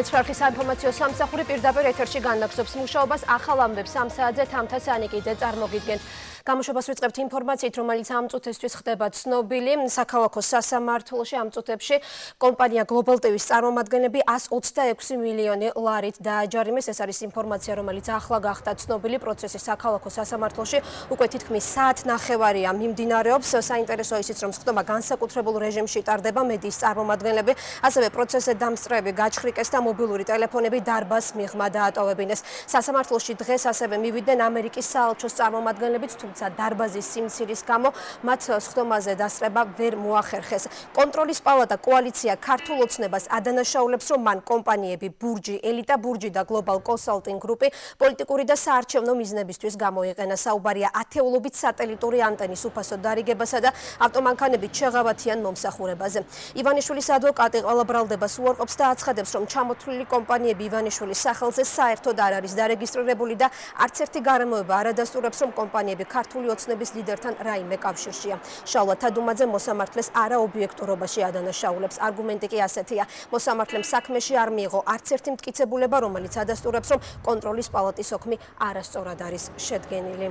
მეცხრახი საინფორმაციო სამსახური პირდაპირ ეთერში განაგზობს მუშაობას ახალ ამბებს ამ საათზე თამთა სანიკიძე წარმოგიდგენთ. Გამოშვებას ვიწყებთ ინფორმაციით, რომელიც ამ წუთისთვის ხდება ცნობილი. საქალაქო სასამართლოში ამ წუთებში კომპანია Global TV-ის წარმომადგენლები 126 მილიონი ლარით დააჯარიმეს. ეს არის ინფორმაცია, რომელიც ახლა გახდა ცნობილი. პროცესი საქალაქო სასამართლოში უკვე თითქმის საათნახევარია მიმდინარეობს. საინტერესოა ისიც, რომ ხდება განსაკუთრებულ რეჟიმში ტარდება მედიის წარმომადგენლები, ასევე პროცესზე დამსწრეები გაჩხრიკეს და მობილური ტელეფონები დარბას მიღმა დაატოვებინეს. სასამართლოში დღეს ასევე მივიდნენ ამერიკის საელჩოს წარმომადგენლებიც. Თუმცა დარბაზის სიმცირის გამო მათ სხდომაზე დასწრება ვერ მოახერხეს. კონტროლის პალატა კოალიცია ქართულ ოცნებას ადანაშაულებს, რომ მან კომპანიები ბურჯი, ელიტა ბურჯი და გლობალ კონსალტინგ გრუპი პოლიტიკური და საარჩევნო მიზნებისთვის გამოიყენა. საუბარია ათეულობით სატელიტური ანტენის უფასო დარიგებასა და ავტომანქანებით შეღავათიან მომსახურებაზე. ივანიშვილის ადვოკატი ყველა ბრალდებას უარყოფს და აცხადებს, რომ ჩამოთვლილი კომპანიები ივანიშვილის სახელზე საერთოდ არ არის დარეგისტრირებული და არც ერთი გარემოება არ ადასტურებს, რომ კომპანიები ქართული ოცნების ლიდერთან რაიმე კავშირშია. შალვა თადუმაძე მოსამართლეს არაობიექტურობაში ადანაშაულებს. არგუმენტი კი ასეთია: მოსამართლემ საქმეში არ მიიღო არც ერთი მტკიცებულება, რომელიც ადასტურებს, რომ კონტროლის პალატის ოქმი არასწორად არის შედგენილი.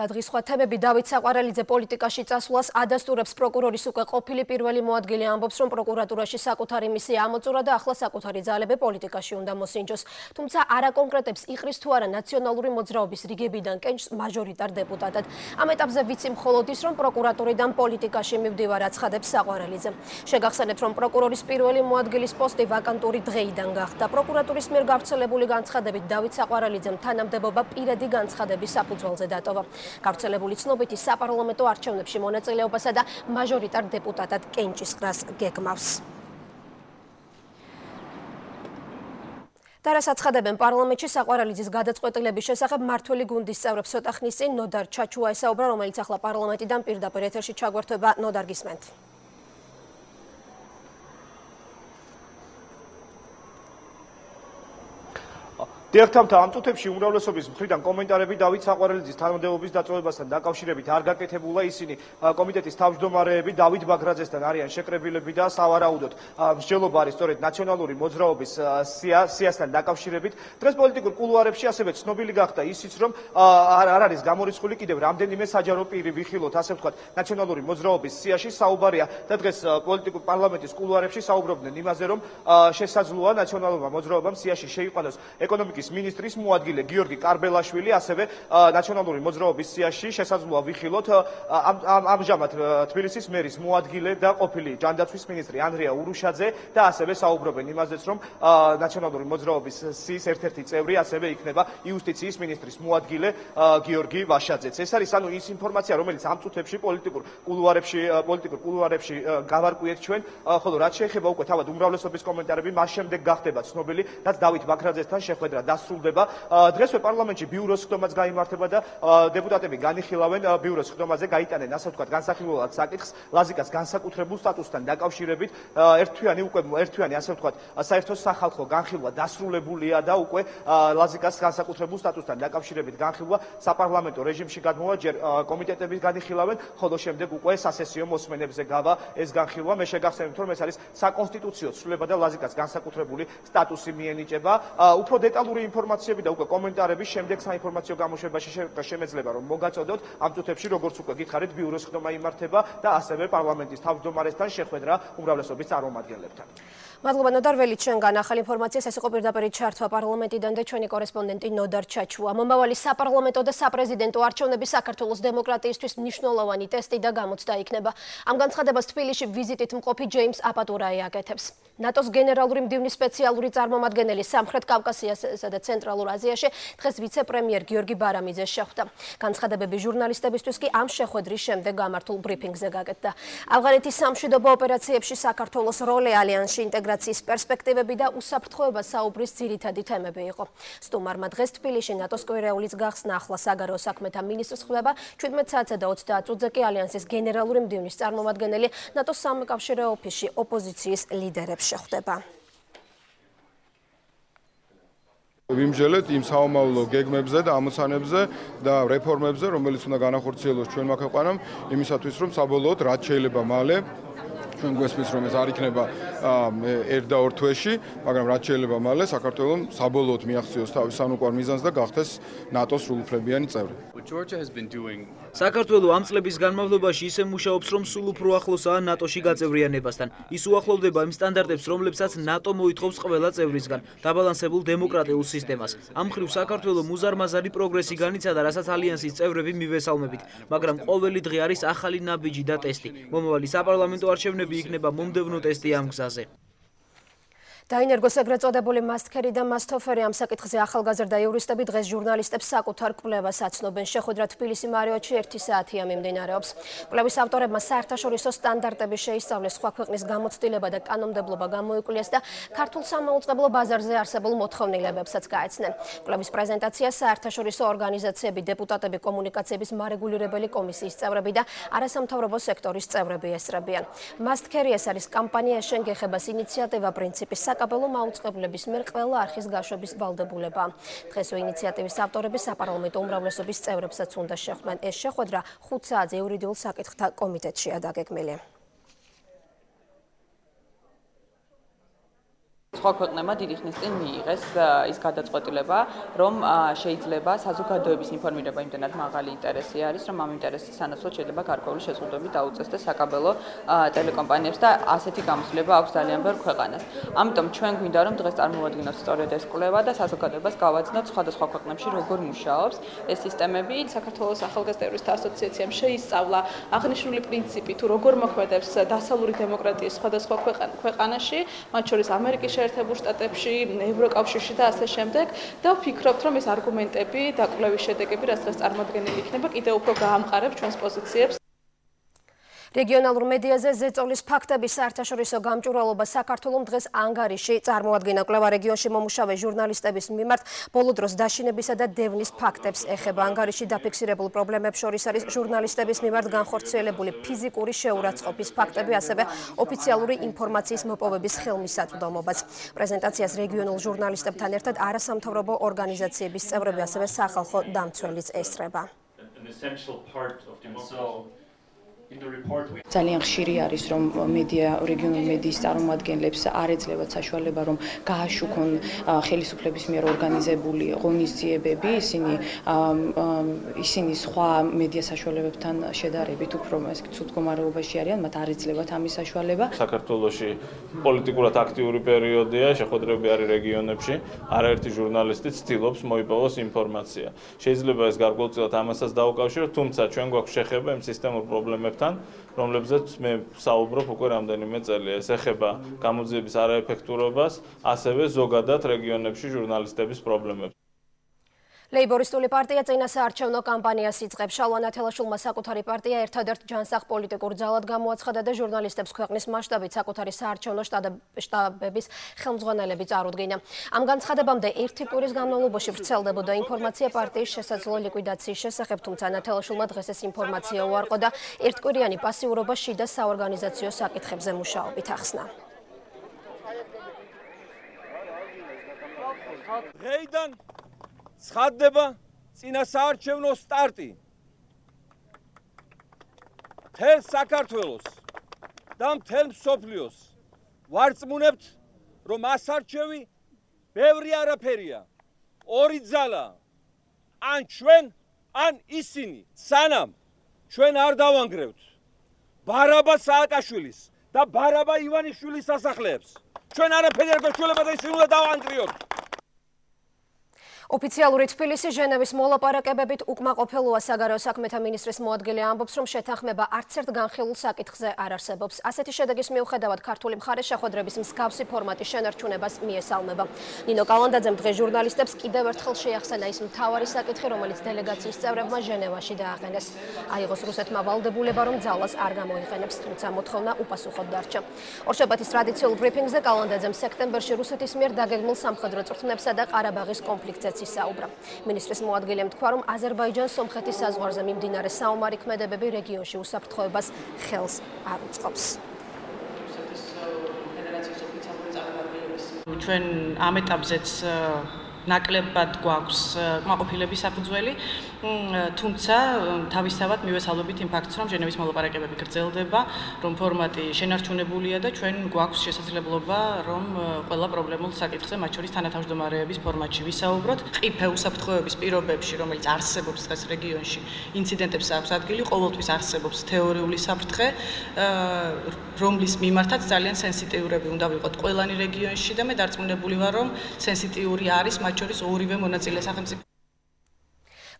და დღის სხვა თემები. დავით საყვარელიძე პოლიტიკაში წასვლას ადასტურებს პროკურორის უკვე ყოფილი პირველი მოადგილე. ამბობს, რომ პროკურატურაში საკუთარი მისია ამოწურა და ახლა საკუთარი ძალები პოლიტიკაში უნდა მოსინჯოს. თუმცა არაკონკრეტებს იყრის თუ არა ნაციონალური მოძრაობის რიგებიდან კენჭს მაჟორიტარ დეპუტატად. ამ ეტაპზე ვიცი მხოლოდ ის, რომ პროკურატურიდან პოლიტიკაში მივდივარ, აცხადებს საყვარელიძე. შეგახსენებთ, რომ პროკურორის პირველი მოადგილის პოსტი ვაკანტური დღეიდან გახდა. პროკურატურის მიერ გავრცელებული განცხადებით დავით საყვარელიძემ თანამდებობა პირადი განცხადების საფუძველზე დატოვა. გავრცელებული ცნობითი საპარლამენტო არჩევნებში მონაწილეობასა და მაჟორიტარ დეპუტატად კენჭის გრას გეგმავს. Tara საცხადებენ პარლამენტში საყვარელიძის გადაწყვეტილების შესახებ მართველი გუნდის წევრებს. ცოტა ხნის წინ ნოდარ ჩაჩუაი საუბრა, რომელიც ახლა პარლამენტიდან პირდაპირ ეთერში ჩაგვერთვება. ნოდარ, გისმენთ? Ერთამთა ამ წუთებში უმრავლესობის მხრიდან კომენტარები დავით საყვარელიძის თანამდებობის დაწევრებასთან დაკავშირებით არ გაკეთებულა. ისინი კომიტეტის თავმჯდომარეები დავით ბაგრაძესთან არიან შეკრებილები და სავარაუდოდ მსჯელობა არის სწორედ ნაციონალური მოძრაობის სიასთან დაკავშირებით. დღეს პოლიტიკურ კულუარებში ასევე ცნობილი გახდა ისიც, რომ არ არის გამორიცხული კიდევ რამდენიმე საჯარო პირი ვიხილოთ, ასე ვთქვათ, ნაციონალური მოძრაობის სიაში. საუბარია და დღეს პოლიტიკურ პარლამენტის კულუარებში საუბრობდნენ იმაზე, რომ შესაძლოა ნაციონალურმა მოძრაობამ სიაში შეიყვანოს ეკონომიკის მინისტრის მოადგილე გიორგი კარბელაშვილი, ასევე ნაციონალური მოძრაობის სიაში შესაძლოა ვიხილოთ ამჟამად თბილისის მერის მოადგილე და ყოფილი ჯანდაცვის მინისტრი ანდრია ურუშაძე და ასევე საუბრობენ იმაზეც, რომ ნაციონალური მოძრაობის სიის ერთ-ერთი წევრი ასევე იქნება იუსტიციის მინისტრის მოადგილე გიორგი ვაშაძეც. ეს არის ის ინფორმაცია, რომელიც ამ წუთებში პოლიტიკურ კულუარებში გავარკვიეთ ჩვენ, ხოლო რაც შეეხება უკვე თავად უმრავლესობის კომენტარები, მას შემდეგ გახდება ცნობილი, რაც დავით ბაგრაძესთან შეხვედრა დასრულდება. დღესვე პარლამენტში ბიუროს ხდომაც გამართება და დეპუტატები განიხილავენ ბიუროს ხდომაზე, გაიტანენ, ასე ვთქვათ, განსახილველად საკითხს ლაზიკას განსაკუთრებულ სტატუსთან დაკავშირებით. ერთვიანი, ასე ვთქვათ, საერთო სახალხო განხილვა დასრულებულია და უკვე ლაზიკას განსაკუთრებულ სტატუსთან დაკავშირებით განხილვა საპარლამენტო რეჟიმში გადმოვა. ჯერ კომიტეტები განიხილავენ, ხოლო შემდეგ უკვე სასესიო მოსმენებზე გავა ეს განხილვა. მე შეგახსენებთ, რომ ეს არის საკონსტიტუციო ცვლილება და ლაზიკას განსაკუთრებული სტატუსი მიენიჭება. უფრო დეტალურად ინფორმაციები და უკვე კომენტარები შემდეგ საინფორმაციო გამოშვებაში შემეძლება, რომ მოგაწოდოთ. ამ წუთებში, როგორც უკვე გითხარით, ბიუროს ხდომა იმართება და ასევე პარლამენტის თავმჯდომარესთან შეხვედრა უმრავლესობის წარმომადგენლებთან. მადლობა ნოდარ ველიჩენგან. ახალი ინფორმაცია ეს იყო პირდაპირ ჩართვა პარლამენტიდან და ჩვენი კორესპონდენტი ნოდარ ჩაჩუა. მომავალი საპარლამენტო და საპრეზიდენტო არჩევნები საქართველოს დემოკრატიისთვის მნიშვნელოვანი ტესტი და გამოცდა იქნება. ამ განცხადებას თბილისში ვიზიტით მყოფი ჯეიმს აპატურაი აკეთებს. ნატოს გენერალური მდივნის სპეციალური წარმომადგენელი სამხრეთ კავკასიასა და ცენტრალურ აზიაში დღეს ვიცე-პრემიერ გიორგი ბარამიძე შეხვდა. განცხადებები ჟურნალისტებისთვის კი ამ შეხვედრის შემდეგ გამართულ ბრიფინგზე გაკეთდა. ავღანეთის სამშვიდობო ოპერაციებში საქართველოს როლი, ალიანსში ინტეგრაციის პერსპექტივები და უსაფრთხოება საუბრის ძირითადი თემები იყო. სტუმარმა დღეს თბილისში ნატოს კვირეულის გახსნა. ახლა საგარეო საქმეთა ministrs ხდება 17:30 წუთზე კი ალიანსის გენერალური მდივნის წარმომადგენელი ნატოს სამკავშირო ოფისში ოპოზიციის ლიდერებს შეხვდება. ვიმსჯელეთ იმ საომავლო გეგმებზე და ამოცანებზე და რეფორმებზე, რომელიც უნდა განახორციელოს ჩვენმა ქვეყანამ, იმისათვის, რომ საბოლოოდ რაც შეიძლება მალე ჩვენ გვესმის რომ ეს არ იქნება ერთ და ორ თვეში, მაგრამ რაც შეიძლება მალე საქართველოს საბოლოოდ მიაღწიოს თავის სამოყვარულო მიზანს და გახდეს ნატოს სრულუფლებიანი წევრი. საქართველო ამ წლების განმავლობაში ისე მუშაობს, რომ სულ უფრო ახლოსაა ნატოში გაწევრიანებასთან. ის უახლოვდება იმ სტანდარტებს, რომლებსაც ნატო მოითხოვს ყველა წევრისგან, დაბალანსებულ დემოკრატიულ სისტემას. ამ მხრივ საქართველო უზარმაზარი პროგრესი განიცადა, რასაც ალიანსის წევრები მივესალმებით, მაგრამ ყოველი დღე არის ახალი ნაბიჯი და ტესტი. მომავალი საპარლამენტო არჩევნები იქნება მომდევნო ტესტი ამ გზაზე. დაინერგო საგრეთ წოდებული მასტქერი და მასტოფერი ამ საკითხზე ახალგაზრდა იურისტები დღეს ჟურნალისტებს საკუთარ კვლევას აცნობენ. შეხვედრა თბილისის მარიოტში 1 საათია მიმდინარეობს. კვლევის ავტორებმა საერთაშორისო სტანდარტები შეისწავლეს, სხვა ქვეყნის გამოცდილება და კანონმდებლობა გამოიკვლიეს და ქართულ სამაუწყებლო ბაზარზე არსებულ მოთხოვნილებებსაც გაეცნენ. კვლევის პრეზენტაცია საერთაშორისო ორგანიზაციები, დეპუტატები, კომუნიკაციების მარეგულირებელი კომისიის წევრები და არასამთავრობო სექტორის წევრები ესწრებიან. მასტქერი ეს არის კამპანია შენ გეხებას ინიციატივა პრინციპის კაბელო მაუწყებლების მიერ ყველა არხის გაშვების ვალდებულება. დღეს ინიციატივის ავტორები საპარლამენტო უმრავლესობის წევრებსაც უნდა შეხვდნენ. ეს შეხვედრა 5 საათზე იურიდიულ საკითხთა კომიტეტშია დაგეგმილი. სხვა ქვეყნებმა დიდი ხნის წინ მიიღეს ის გადაწყვეტილება, რომ შეიძლება საზოგადოების ინფორმირება იმდენად მაღალი ინტერესი არის, რომ ამ ინტერესის სანაცვლოდ შეიძლება გარკვეული შეზღუდვები დაუწეს და საკაბელო ტელეკომპანიებს და ასეთი გამოცდილება აქვს ძალიან ბევრ ქვეყანას. ამიტომ ჩვენ გვინდა რომ დღეს წარმოვადგინოთ სწორედ ეს კვლევა და საზოგადოებას გავაცნოთ სხვადასხვა ქვეყნებში როგორ მუშაობს ეს სისტემები. საქართველოს ახალგაზრდა ასოციაციამ შეისწავლა აღნიშნული პრინციპი თუ როგორ მოქმედებს დასავლური დემოკრატია სხვადასხვა ქვეყანაში, მათ შორის ამერიკის ერთებულ შტატებში, ევროკავშირში და ასე შემდეგ და ვფიქრობთ, რომ ეს არგუმენტები და კვლევის შედეგები, რაც დღეს წარმოდგენილი იქნება, კიდევ უფრო გაამყარებს ჩვენს პოზიციებს. რეგიონალურ მედიაზე ზეწოლის ფაქტების საერთაშორისო გამჭვირვალობა საქართველოს დღეს ანგარიში წარმოადგენა კვლევა რეგიონში მომუშავე ჟურნალისტების მიმართ ბოლო დროს დაშინებისა და დევნის ფაქტებს ეხება. ანგარიში დაფიქსირებულ პრობლემებს შორის არის ჟურნალისტების მიმართ განხორციელებული ფიზიკური შეურაცხყოფის ფაქტები, ასევე ოფიციალური ინფორმაციის მოპოვების ხელმისაწვდომობაც. პრეზენტაციას რეგიონულ ჟურნალისტებთან ერთად არასამთავრობო ორგანიზაციების წევრები, ასევე სახალხო დამცველიც ესწრება. ძალიან ხშირი არის რომ მედია რეგიონულ მედიის წარმომადგენლებს არ ეძლევათ საშუალება რომ გააშუქონ ხელისუფლების მიერ ორგანიზებული ღონისძიებები, ისინი სხვა მედია საშუალებებთან შედარებით უფრო ეს ცუდ მდგომარეობაში არიან, მათ არ ეძლევათ ამის საშუალება. საქართველოში პოლიტიკურად აქტიური პერიოდია, შეხვედრები არის რეგიონებში, არაერთი ჟურნალისტი ცდილობს მოიპოვოს ინფორმაცია. შეიძლება ეს გარკვეულწილად ამასაც დაუკავშიროთ, თუმცა ჩვენ გვაქვს შეხება იმ სისტემურ პრობლემებს რომლებზეც მე საუბრობ უკვე რამდენიმე წელია. ეს ეხება გამოძიების არაეფექტურობას, ასევე ზოგადად რეგიონებში ჟურნალისტების პრობლემებს. ლეიბორისტული პარტია წინასაარჩევნო კამპანიას იწყებს. შალვან ათელაშვილმა საკუთარი პარტია ერთადერთ ჯანსაღ პოლიტიკურ ძალად გამოაცხადა და ჟურნალისტებს ქვეყნის მასშტაბით საკუთარი საარჩევნო შტაბების ხელმძღვანელები წარუდგინა. ამ განცხადებამდე ერთი კვირის განმავლობაში ვრცელდებოდა ინფორმაცია პარტიის შესაძლო ლიკვიდაციის შესახებ, თუმცა ათელაშვილმა დღეს ეს ინფორმაცია უარყო და ერთკვირიანი პასიურობა შიდა საორგანიზაციო საკითხებზე მუშაობით ახსნა. დღეიდან ცხადდება წინასაარჩევნო სტარტი მთელ საქართველოს და მთელ მსოფლიოს. ვარწმუნებთ, რომ ასარჩევი ბევრი არაფერია, ორი ძალა, ან ჩვენ, ან ისინი. სანამ ჩვენ არ დავანგრევთ ბარაბა სააკაშვილის და ბარაბა ივანიშვილის სასახლეებს, ჩვენ არაფერი არ გვეშველება და ისინი უნდა დავანგრიოთ. ოფიციალური თბილისის ჟენევის მოლაპარაკებებით უკმაყოფილოა საგარეო საქმეთა მინისტრის მოადგილე ამბობს, რომ შეთანხმება არც ერთ განხილულ საკითხზე არ არსებობს. ასეთი შედეგის მიუხედავად ქართული მხარე შეხვედრების მსგავსი ფორმატის შენარჩუნებას მიესალმება. ნინო კალანდაძემ დღეს ჟურნალისტებს კიდევ ერთხელ შეახსენა ის მთავარი საკითხი, რომელიც დელეგაციის წევრებმა ჟენევაში დააყენეს. აიღოს რუსეთმა ვალდებულება, რომ ძალას არ გამოიყენებს, თუმცა მოთხოვნა უპასუხოდ დარჩა. ორშაბათის ტრადიციულ ბრიფინგზე კალანდაძემ სექტემბერში რუსეთის მიერ დაგეგმილ სამხედრო წვრთნებსა და ყარაბაღის კონფლიქტზე ისაუბრა. მინისტრის მოადგილემ თქვა, რომ აზერბაიჯანს სომხეთის საზღვარზე მიმდინარე საომარი ქმედებები რეგიონში უსაფრთხოებას ხელს არ უწყობს. ჩვენ ამ ეტაპზეც ნაკლებად გვაქვს კმაყოფილების საფუძველი, თუმცა თავისთავად მივესალმებით იმ ფაქტს, რომ ჟენევის მოლაპარაკებები გრძელდება, რომ ფორმატი შენარჩუნებულია და ჩვენ გვაქვს შესაძლებლობა, რომ ყველა პრობლემულ საკითხზე, მათ შორის თანათავმჯდომარეების ფორმატში ვისაუბროთ. ყიფე უსაფრთხოების პირობებში, რომელიც არსებობს დღეს რეგიონში, ინციდენტებს აქვს ადგილი, ყოველთვის არსებობს თეორიული საფრთხე, რომლის მიმართაც ძალიან სენსიტიურები უნდა ვიყოთ ყველანი რეგიონში და მე დარწმუნებული ვარ, რომ სენსიტიური არის მათ შორის ორივე მონაწილე სახელმწიფო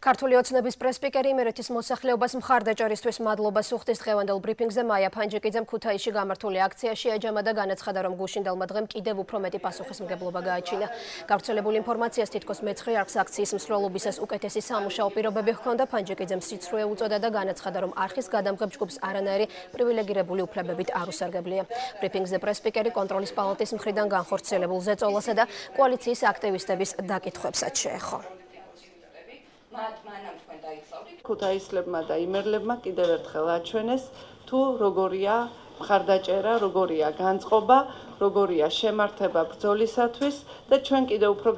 ქართული ოცნების პრესპიკერი იმერეთის მოსახლეობას მხარდაჭერისთვის მადლობას უხდის დღევანდელ ბრიფინგზე მაია ფანჯიკიძემ ქუთაისში გამართული აქციაში ეჯამა და განაცხადა რომ გუშინდელმა დღემ კიდევ უფრო მეტი პასუხისმგებლობა გააჩინა. გავრცელებული ინფორმაციას თითქოს მე-9 არხს აქციის მსვლელობისას უკეთესი სამუშაო პირობები ჰქონდა ფანჯიკიძემ სიცრუე უწოდა და განაცხადა რომ არხის გადამღებ ჯგუფს არანაირი პრივილეგირებული უფლებებით არ უსარგებელია. ბრიფინგზე პრესპიკერი კონტროლის პალატის მხრიდან განხორციელებულ ზეწოლასა და კოალიციის აქტივისტების დაკითხვებსაც შეეხო. ქუთაისლებმა და იმერლებმა კიდევ ერთხელ აჩვენეს თუ როგორია მხარდაჭერა, როგორია განწყობა, როგორია შემართება ბრძოლისათვის და ჩვენ კიდევ უფრო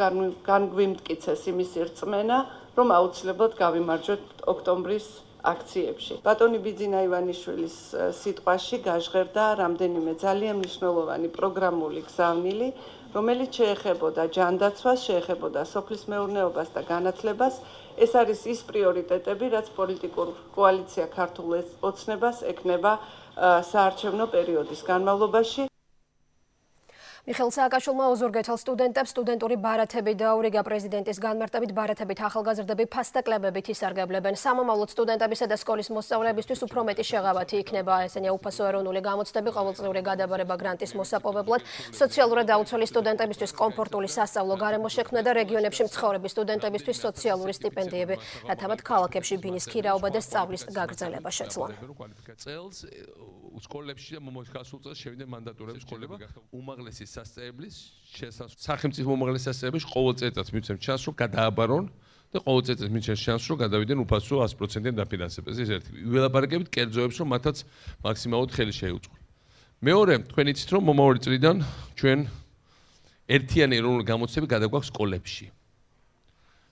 განგვიმტკიცეს იმის რწმენა, რომ აუცილებლად გავიმარჯვეთ ოქტომბრის აქციებში. ბატონი ბიძინა ივანიშვილის სიტყვაში გაჟღერდა რამდენიმე ძალიან მნიშვნელოვანი პროგრამული გზავნილი, რომელიც შეეხებოდა ჯანდაცვას, შეეხებოდა სოფლის მეურნეობას და განათლებას. ეს არის ის პრიორიტეტები, რაც პოლიტიკურ კოალიცია ქართულ ოცნებას ეკნება საარჩევნო პერიოდის განმავლობაში. მიხეილ სააკაშვილმა ოზურგეთელ სტუდენტებს სტუდენტური ბარათები დაურიგა პრეზიდენტის განმარტებით ბარათებით ახალგაზრდები ფასდაკლებებით ისარგებლებენ. სამომავლოდ სტუდენტებისა და სკოლის მოსწავლეებისთვის უფრო მეტი შეღავათი იქნება. ესენია უფასო ეროვნული გამოცდები, ყოველწლიური გადაბარება გრანტის მოსაპოვებლად, სოციალურად დაუცველი სტუდენტებისთვის კომფორტული სასწავლო გარემო შექმნა და რეგიონებში მცხოვრები სტუდენტებისთვის სოციალური სტიპენდიები, რათა მათ ქალაქებში ბინის ქირაობა და სწავლის გაგრძელება შეძლონ. სკოლებში მომოხასულ წელს შევიდნენ მანდატურების სკოლება უმაღლესი სასწავლებლის სახელმწიფო უმაღლესი სასწავლებლის ყოველ წელიწადს მივცემ ჩანს რომ გადააბარონ და ყოველ წელიწადს მივცემ ჩანს რომ გადავიდნენ უფასო 100%-იან დაფინანსებაზე. ეს ერთი. ველაპარაკებით კერძოებს რომ მათაც მაქსიმალურად ხელი შეუწყონ. მეორე, თქვენ იცით რომ მომავალი წლიდან ჩვენ ერთიანი ეროვნული გამოცდები გადაგვაქვს სკოლებში.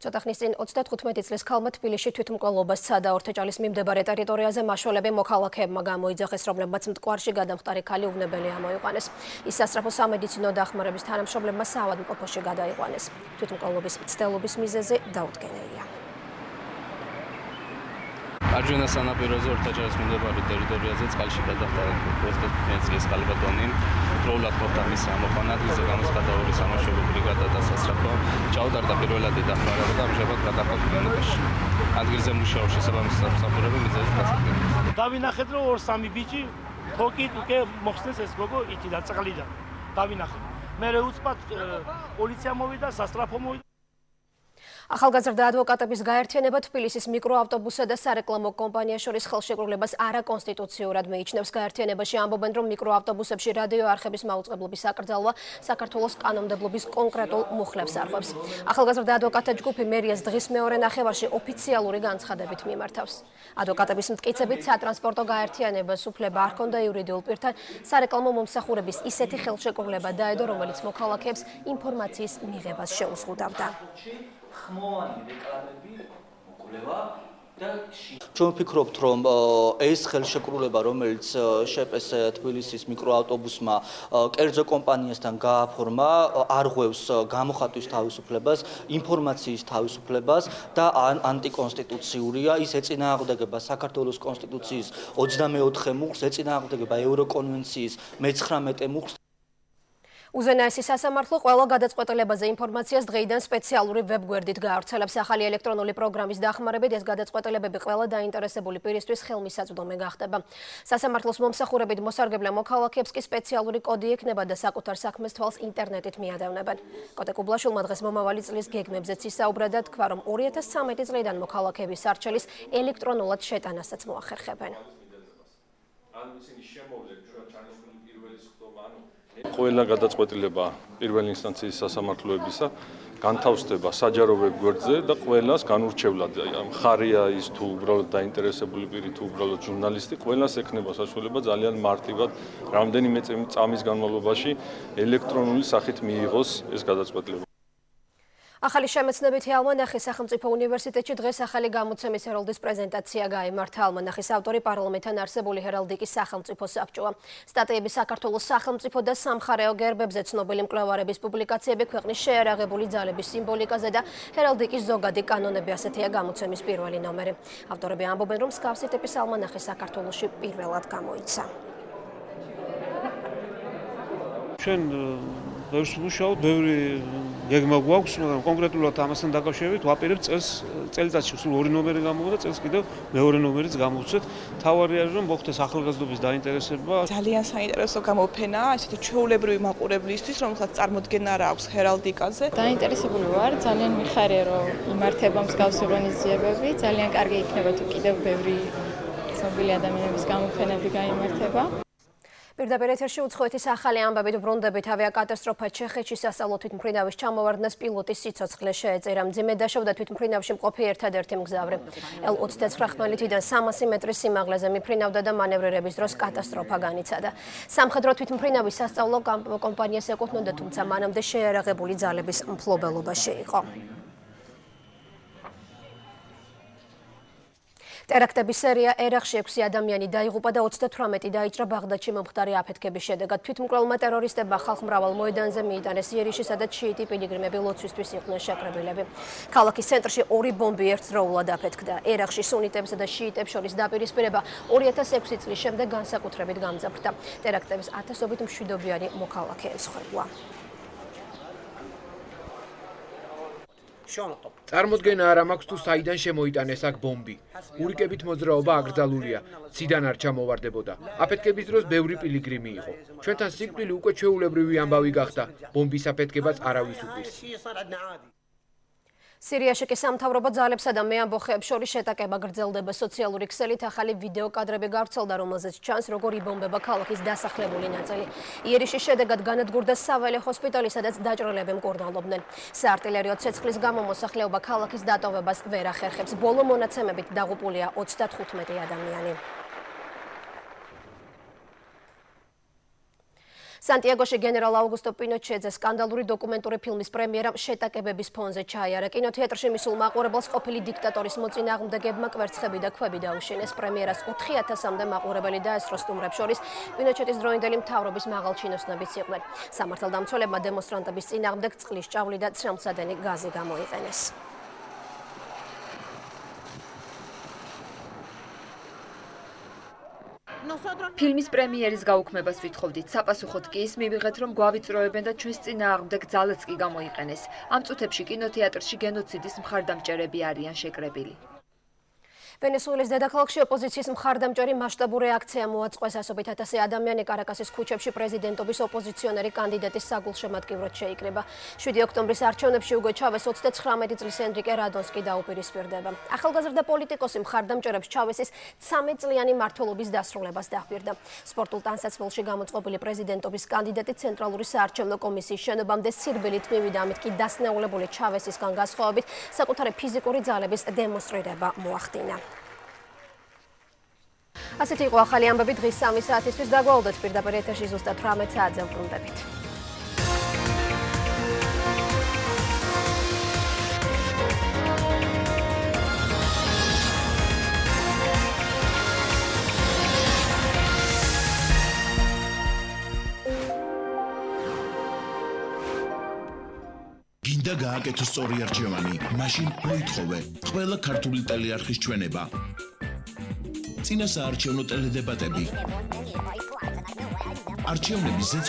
ცოტა ხნის წინ 35 წლის ქალმა თბილისში თვითმკვლელობას სცადა ორთაჭალის მიმდებარე ტერიტორიაზე მაშველები მოქალაქეებმა გამოიძახეს, რომლებმაც მტკვარში გადამხტარი ქალი უვნებელი ამოიყვანეს. ის სასწრაფო სამედიცინო დახმარების თანამშრომლებმა საავადმყოფოში გადაიყვანეს. თვითმკვლელობის მცდელობის მიზეზი დაუდგენელია. არჯუნა სანაპიროზე ორთაჭალის მიმდებარე ტერიტორიაზე წყალში გადამხტარი 35 წლის ქალბატონი როულად მოხდა მის ამოყვანა, რის გამოცხადა ორი სამშობლო ბრიგადა და სასწრაფო ჩაუტარდა პირველადი დახმარება და ამჟამად გადაყვანილობაში. ადგილზე მუშაობს შესაბამისი სამსახურები მიზეზს დასადგენს. დავინახეთ რომ 2-3 ბიჭი თოკით უკვე მოხსნეს ეს გოგო იქიდან წყლიდან. დავინახეთ. მერე უცბად პოლიცია მოვიდა, სასტრაფო მოვიდა. ახალგაზრდა ადვოკატების გაერთიანება თბილისის მიკროავტობუსსა და სარეკლამო კომპანიას შორის ხელშეკრულებას არაკონსტიტუციურად მიიჩნევს. გაერთიანებაში ამბობენ, რომ მიკროავტობუსებში რადიოარხების მაუწყებლობის აკრძალვა საქართველოს კანონმდებლობის კონკრეტულ მუხლებს არღვევს. ახალგაზრდა ადვოკატთა ჯგუფი მერიას დღის მეორე ნახევარში ოფიციალური განცხადებით მიმართავს. ადვოკატების მტკიცებით სატრანსპორტო გაერთიანებას უფლება არ ჰქონდა იურიდიულ პირთან სარეკლამო მომსახურების ისეთი ხელშეკრულება დაედო, რომელიც მოქალაქეებს ინფორმაციის მიღებას შეუზღუდავდა. ხმოვანი რეკლამები უკვლევა და ჩვენ ვფიქრობთ, რომ ეს ხელშეკრულება, რომელიც შეპეს თბილისის მიკროავტობუსმა კერძო კომპანიასთან გააფორმა, არღვევს გამოხატვის თავისუფლებას, ინფორმაციის თავისუფლებას და ანტიკონსტიტუციურია. ის ეწინააღმდეგება საქართველოს კონსტიტუციის 24 მუხლს, ეწინააღმდეგება ევროკონვენციის 19 მუხლს. უზენაესი სასამართლო ყველა გადაწყვეტილებაზე ინფორმაციას დღეიდან სპეციალური ვებ-გვერდით გაავრცელებს. ახალი ელექტრონული პროგრამის დახმარებით ეს გადაწყვეტილებები ყველა დაინტერესებული პირისთვის ხელმისაწვდომი გახდება. სასამართლოს მომსახურებით მოსარგებლე მოქალაქეებს კი სპეციალური კოდი ექნება და საკუთარ საქმეს თვალს ინტერნეტით მიადევნებენ. კოტე კუბლაშვილმა დღეს მომავალი წლის გეგმებზეც ისაუბრა და თქვა, რომ 2013 წლიდან მოქალაქეების სარჩელის ელექტრონულად შეტანასაც მოახერხებენ. Ყველა გადაწყვეტილება პირველი ინსტანციის სასამართლოებისა განთავსდება საჯაროვებ გვერდზე და ყველას განურჩევლად მხარეა ის თუ უბრალოდ დაინტერესებული პირი თუ უბრალოდ ჟურნალისტი ყველას ექნება საშუალება ძალიან მარტივად რამდენიმე წამის განმავლობაში ელექტრონული სახით მიიღოს ეს გადაწყვეტილება ახალი შემეცნებითი ალმანახის სახელმწიფო უნივერსიტეტში დღეს ახალი გამოცემის ჰერალდის პრეზენტაცია გაიმართა. ალმანახის ავტორი პარლამენტთან არსებული ჰერალდიკის სახელმწიფო საბჭოა. სტატიები საქართველოს სახელმწიფო და სამხარეო გერბებზე, ცნობილი მკვლევარების პუბლიკაციები ქვეყნის შეერაღებული ძალების სიმბოლიკაზე და ჰერალდიკის ზოგადი კანონები ასეთია გამოცემის პირველი ნომერი. ავტორები ამბობენ, რომ მსგავსი ტიპის ალმანახი საქართველოში პირველად გამოიცა. ჩვენ ვშუალობთ ბევრი გეგმა გვაქვს, მაგრამ კონკრეტულად ამასთან დაკავშირებით ვაპირებთ წელს წელიწადში სულ ორი ნომერი გამოვიდა, წელს კიდევ მეორე ნომერიც გამოვცეთ. თავარი არის რომ მოხდეს ახალგაზრდობის დაინტერესება. ძალიან საინტერესო გამოფენაა, ესეთი ჩვეულებრივი მაყურებლისთვის, რომელსაც წარმოდგენა არ აქვს ჰერალდიკაზე. დაინტერესებული ვარ, ძალიან მიხარია რომ იმართება მსგავსი ორგანიზებები, ძალიან კარგი იქნება თუ კიდევ ბევრი ცნობილი ადამიანების გამოფენები გაიმართება. Პირდაპირ ეთერში უცხოეთის ახალი ამბებით ბრუნდებით ავიაკატასტროფა ჩეხეთში სასწავლო თვითმფრინავის ჩამოვარდნას პილოტის სიცოცხლე შეეწერა. მძიმე დაშავდა თვითმფრინავში მყოფი ერთადერთი მგზავრი. L-29 ხმელეთიდან 300 მეტრის სიმაღლეზე მიფრინავდა და მანევრირების დროს კატასტროფა განიცადა. სამხედრო თვითმფრინავის სასწავლო კომპანიას ეკუთვნოდა, თუმცა მანამდე შეერაღებული ძალების მფლობელობაში იყო. ტერაქტების სერია ერაყში 6 ადამიანი დაიღუპა და 38 დაიჭრა ბაღდადში მომხდარი აფეთქების შედეგად. თვითმკვლელმა ტერორისტებმა ხალხმრავალ მოედანზე მიიტანეს იერიშში, სადაც შიიტი პილიგრიმები ლოცვისთვის იყვნენ შეკრებილები. ქალაქის ცენტრში 2 ბომბი ერთდროულად აფეთქდა. ერაყში სუნიტებსა და შიიტებს შორის დაპირისპირება 2006 წლის შემდეგ განსაკუთრებით გამძაფრდა. ტერაქტებს ათასობით მშვიდობიანი მოქალაქე ემსხვერპლა. წარმოდგენა არ მაქვს თუ საიდან შემოიტანეს აქ ბომბი. ურიკებით მოძრაობა აკრძალულია, ციდან არ ჩამოვარდებოდა. აფეთქების დროს ბევრი პილიგრიმი იყო. ჩვენთან სიკვდილი უკვე ჩვეულებრივი ამბავი გახდა. ბომბის აფეთქებაც არავის უპირს. სირიაში კი სამთავრობო ძალებსა და მეამბოხეებს შორის შეტაკება გრძელდება. სოციალური ქსელით ახალი ვიდეო კადრები გავრცელდა, რომელზეც ჩანს, როგორ იბომბება ქალაქის დასახლებული ნაწილი. იერიშის შედეგად განადგურდა საველე ჰოსპიტალი, სადაც დაჭრილები მკურნალობდნენ. საარტილერიო ცეცხლის გამო მოსახლეობა ქალაქის დატოვებას ვერ ახერხებს. ბოლო მონაცემებით დაღუპულია 35 ადამიანი. სანტიაგოში გენერალ აუგუსტო პინოჩეტზე სკანდალური დოკუმენტური ფილმის პრემიერამ შეტაკებების ფონზე ჩაიარა. კინოთეატრში მისულ მაყურებელს ყოფილი დიქტატორის მოწინააღმდეგებმა კვერცხები და ქვები დაუშინეს. პრემიერას 4000-მდე მაყურებელი დაესწრო, სტუმრებს შორის პინოჩეტის დროინდელი მთავრობის მაღალჩინოსნებიც იყვნენ. სამართალდამცველებმა დემონსტრანტების წინააღმდეგ წყლის ჭავლი და ცრემლსადენი გაზი გამოიყენეს. ფილმის პრემიერის გაუქმებას ვითხოვდით. საპასუხოდ კი ის მივიღეთ, რომ გვავიწროებენ და ჩვენს წინააღმდეგ ძალაც კი გამოიყენეს. ამ წუთებში კინოთეატრში გენოციდის მხარდამჭერები არიან შეკრებილი. ვენესუელის დედაქალაქში ოპოზიციის მხარდამჭერი მასშტაბური აქცია მოაწყეს. 100,000 ადამიანი კარაკასის ქუჩებში პრეზიდენტობის ოპოზიციონერი კანდიდატის საგულშემატკივრად შეიკრიბა. 7 ოქტომბრის არჩევნებში უგო ჩავეს 39 წლის ენრიკე რადონსკი დაუპირისპირდება. ახალგაზრდა პოლიტიკოსი მხარდამჭერებს ჩავესის 13 წლიანი მმართველობის დასრულებას დაჰპირდა. სპორტულ ტანსაცმელში გამოწყობილი პრეზიდენტობის კანდიდატი ცენტრალური საარჩევნო კომისიის შენობამდე სირბილით მივიდა, ამით კი დასნეულებული ჩავესისგან განსხვავებით საკუთარი ფიზიკური ძალების დემონსტრირება მოახდინა. ასეთი იყო ახალი ამბები დღის 3 საათისთვის დაგვალდეთ პირდაპირ ეთერში ზუსტად 18 საათზე ვბრუნდებით. და გააკეთო სწორი არჩევანი, მაშინ მოითხოვე ყველა ქართული ტელეარხის ჩვენება. წინა საარჩევნო ტელედებატები. Archivne biznes